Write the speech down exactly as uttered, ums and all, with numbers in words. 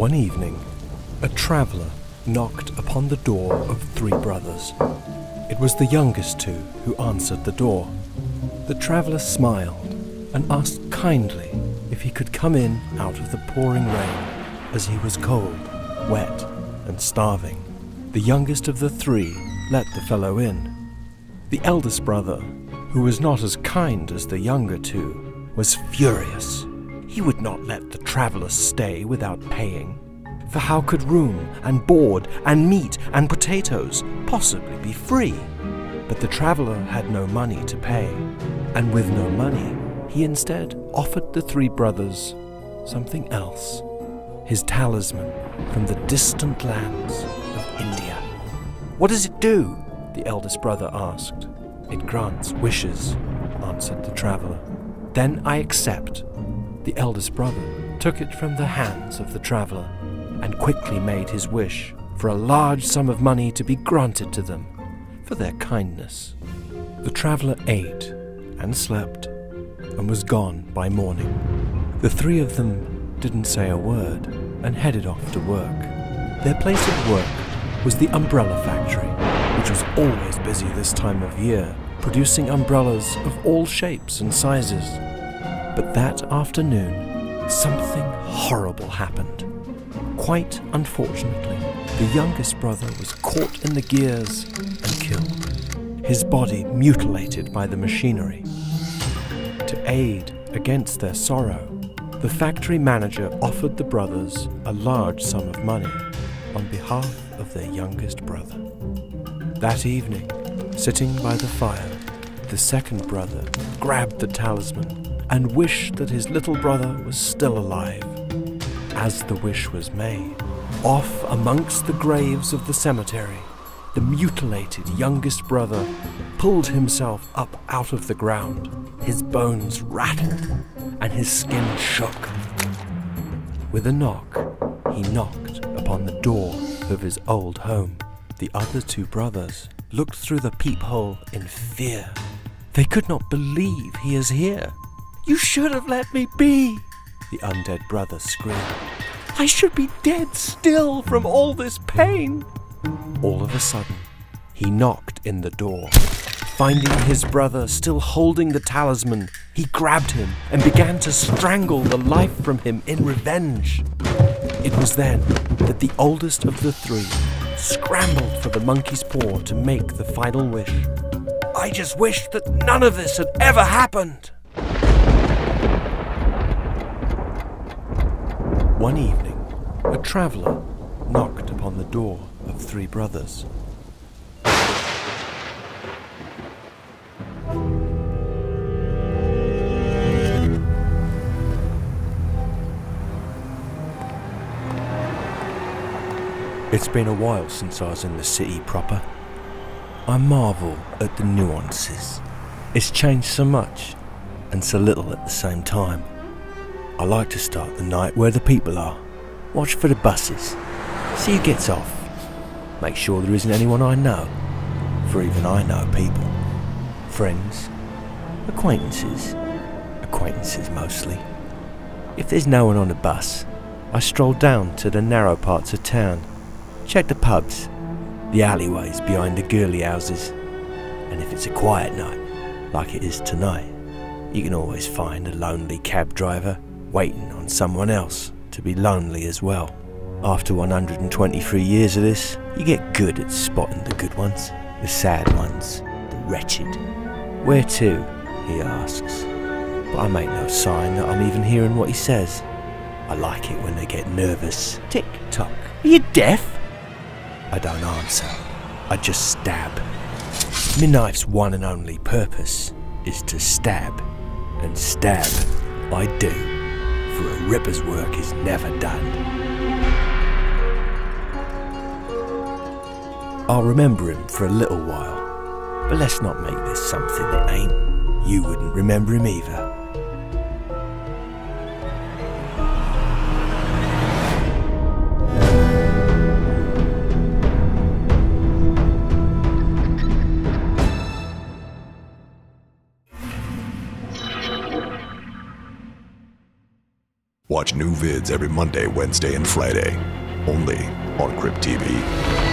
One evening, a traveller knocked upon the door of three brothers. It was the youngest two who answered the door. The traveller smiled and asked kindly if he could come in out of the pouring rain, as he was cold, wet, and starving. The youngest of the three let the fellow in. The eldest brother, who was not as kind as the younger two, was furious. He would not let the traveller stay without paying, for how could room and board and meat and potatoes possibly be free? But the traveller had no money to pay, and with no money, he instead offered the three brothers something else, his talisman from the distant lands of India. "What does it do?" the eldest brother asked. "It grants wishes," answered the traveller. "Then I accept." The eldest brother took it from the hands of the traveller and quickly made his wish for a large sum of money to be granted to them for their kindness. The traveller ate and slept and was gone by morning. The three of them didn't say a word and headed off to work. Their place of work was the umbrella factory, which was always busy this time of year, producing umbrellas of all shapes and sizes. But that afternoon, something horrible happened. Quite unfortunately, the youngest brother was caught in the gears and killed, his body mutilated by the machinery. To aid against their sorrow, the factory manager offered the brothers a large sum of money on behalf of their youngest brother. That evening, sitting by the fire, the second brother grabbed the talisman and wished that his little brother was still alive. As the wish was made, off amongst the graves of the cemetery, the mutilated youngest brother pulled himself up out of the ground. His bones rattled and his skin shook. With a knock, he knocked upon the door of his old home. The other two brothers looked through the peephole in fear. They could not believe he is here. "You should have let me be," the undead brother screamed. "I should be dead still from all this pain." All of a sudden, he knocked in the door. Finding his brother still holding the talisman, he grabbed him and began to strangle the life from him in revenge. It was then that the oldest of the three scrambled for the monkey's paw to make the final wish. "I just wish that none of this had ever happened." One evening, a traveller knocked upon the door of three brothers. It's been a while since I was in the city proper. I marvel at the nuances. It's changed so much and so little at the same time. I like to start the night where the people are. Watch for the buses. See who gets off. Make sure there isn't anyone I know. For even I know people. Friends. Acquaintances. Acquaintances mostly. If there's no one on the bus, I stroll down to the narrow parts of town. Check the pubs, the alleyways behind the girly houses, and if it's a quiet night, like it is tonight, you can always find a lonely cab driver waiting on someone else to be lonely as well. After one hundred twenty-three years of this, you get good at spotting the good ones, the sad ones, the wretched. "Where to?" he asks, but I make no sign that I'm even hearing what he says. I like it when they get nervous. "Tick tock, are you deaf?" I don't answer, I just stab. My knife's one and only purpose is to stab, and stab I do, for a ripper's work is never done. I'll remember him for a little while, but let's not make this something it ain't. You wouldn't remember him either. Watch new vids every Monday, Wednesday, and Friday, only on Crypt T V.